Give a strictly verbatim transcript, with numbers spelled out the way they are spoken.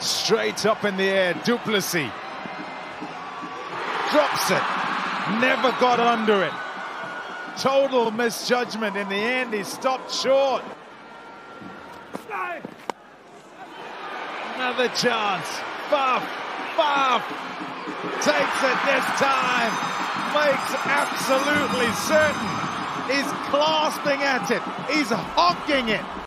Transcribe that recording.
Straight up in the air, Du Plessis drops it, never got under it. Total misjudgment. In the end, he stopped short. Another chance. Faf, Faf takes it this time, makes absolutely certain. He's clasping at it, he's honking it.